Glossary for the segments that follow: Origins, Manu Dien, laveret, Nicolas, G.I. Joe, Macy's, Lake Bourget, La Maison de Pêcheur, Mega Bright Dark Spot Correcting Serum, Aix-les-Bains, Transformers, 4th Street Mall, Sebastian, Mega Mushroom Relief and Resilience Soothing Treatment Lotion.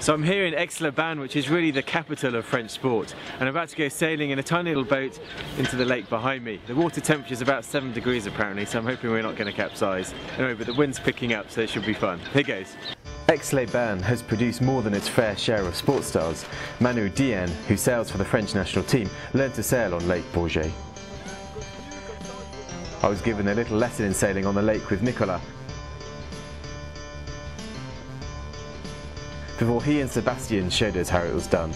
So I'm here in Aix-les-Bains, which is really the capital of French sport, and I'm about to go sailing in a tiny little boat into the lake behind me. The water temperature is about 7 degrees apparently, so I'm hoping we're not going to capsize. Anyway, but the wind's picking up, so it should be fun. Here goes. Aix-les-Bains has produced more than its fair share of sports stars. Manu Dien, who sails for the French national team, learned to sail on Lake Bourget. I was given a little lesson in sailing on the lake with Nicolas before he and Sebastian showed us how it was done.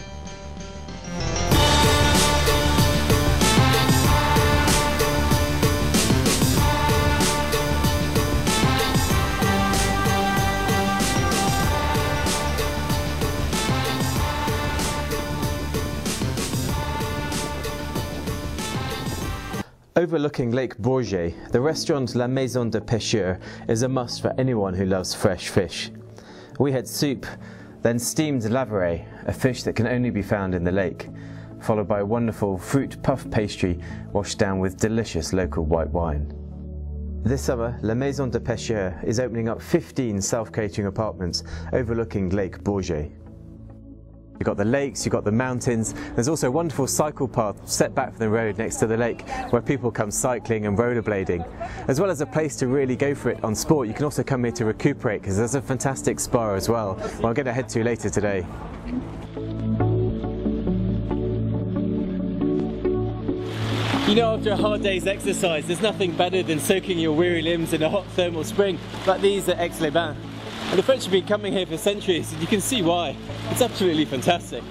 Overlooking Lake Bourget, the restaurant La Maison de Pêcheur is a must for anyone who loves fresh fish. We had soup, then steamed laveret, a fish that can only be found in the lake, followed by a wonderful fruit puff pastry washed down with delicious local white wine. This summer, La Maison de Pêcheur is opening up 15 self-catering apartments overlooking Lake Bourget. You've got the lakes, you've got the mountains. There's also a wonderful cycle path set back from the road next to the lake where people come cycling and rollerblading. As well as a place to really go for it on sport, you can also come here to recuperate because there's a fantastic spa as well, which I'm going to head to later today. You know, after a hard day's exercise, there's nothing better than soaking your weary limbs in a hot thermal spring like these at Aix-les-Bains. And the French have been coming here for centuries, and you can see why. It's absolutely fantastic.